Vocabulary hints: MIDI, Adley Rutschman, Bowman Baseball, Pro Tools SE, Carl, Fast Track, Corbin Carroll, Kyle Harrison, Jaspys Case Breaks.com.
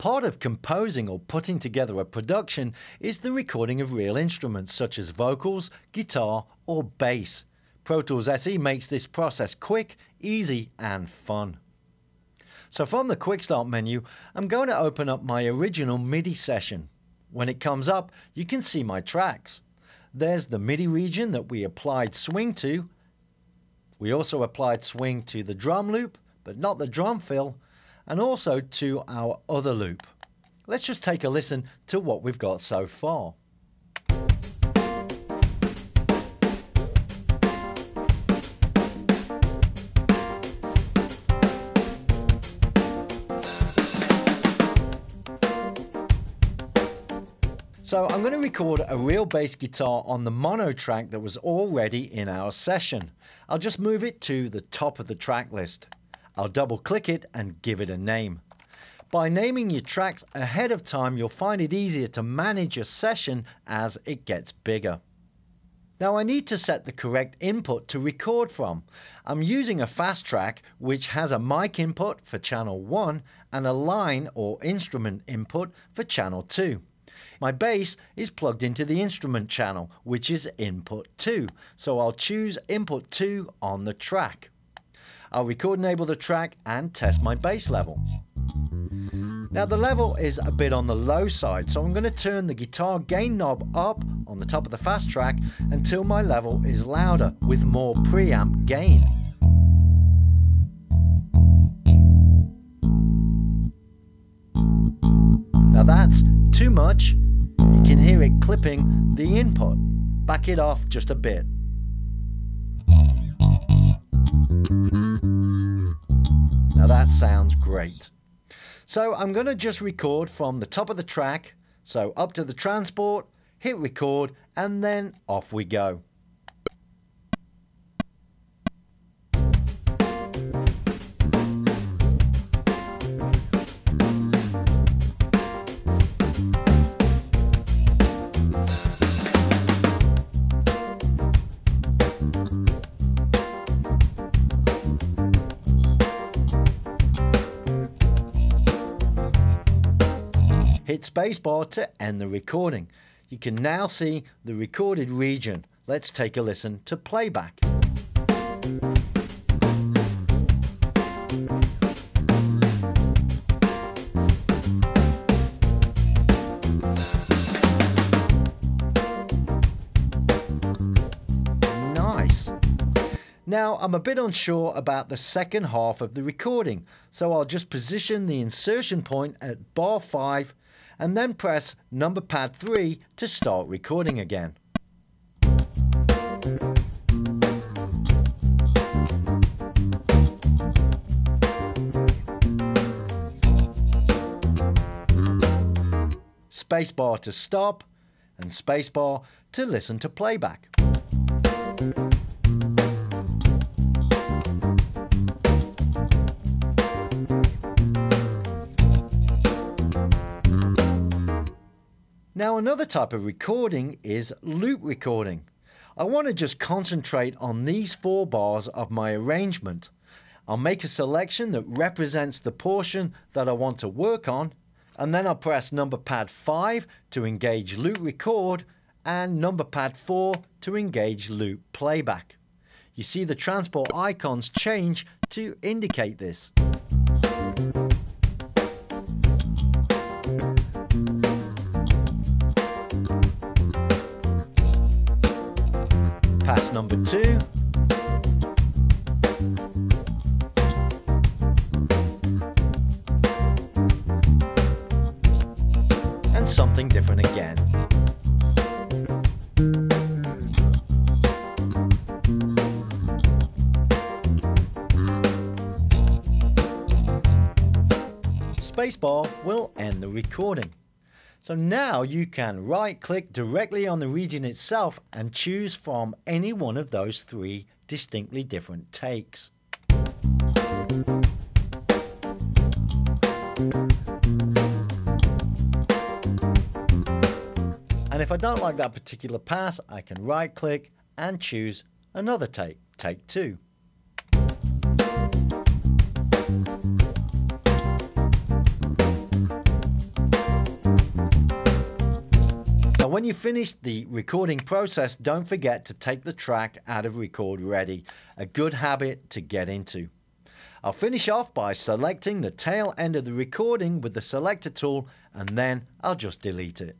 Part of composing or putting together a production is the recording of real instruments such as vocals, guitar or bass. Pro Tools SE makes this process quick, easy and fun. So from the Quick Start menu, I'm going to open up my original MIDI session. When it comes up, you can see my tracks. There's the MIDI region that we applied swing to. We also applied swing to the drum loop, but not the drum fill, and also to our other loop. Let's just take a listen to what we've got so far. So I'm going to record a real bass guitar on the mono track that was already in our session. I'll just move it to the top of the track list. I'll double click it and give it a name. By naming your tracks ahead of time, you'll find it easier to manage your session as it gets bigger. Now I need to set the correct input to record from. I'm using a Fast Track which has a mic input for channel 1 and a line or instrument input for channel 2. My bass is plugged into the instrument channel, which is input 2, so I'll choose input 2 on the track. I'll record enable the track and test my bass level. Now the level is a bit on the low side, so I'm going to turn the guitar gain knob up on the top of the Fast Track until my level is louder with more preamp gain. Now that's too much. You can hear it clipping the input. Back it off just a bit. Now that sounds great. So I'm going to just record from the top of the track, so up to the transport, hit record and then off we go. Hit spacebar to end the recording. You can now see the recorded region. Let's take a listen to playback. Nice. Now I'm a bit unsure about the second half of the recording, so I'll just position the insertion point at bar 5 and then press number pad 3 to start recording again. Spacebar to stop and spacebar to listen to playback. Now another type of recording is loop recording. I want to just concentrate on these 4 bars of my arrangement. I'll make a selection that represents the portion that I want to work on, and then I'll press number pad 5 to engage loop record and number pad 4 to engage loop playback. You see the transport icons change to indicate this. Pass number 2. And something different again. Spacebar will end the recording. So now you can right-click directly on the region itself and choose from any one of those 3 distinctly different takes. And if I don't like that particular pass, I can right-click and choose another take, take 2. when you finish the recording process, don't forget to take the track out of Record Ready, a good habit to get into. I'll finish off by selecting the tail end of the recording with the selector tool, and then I'll just delete it.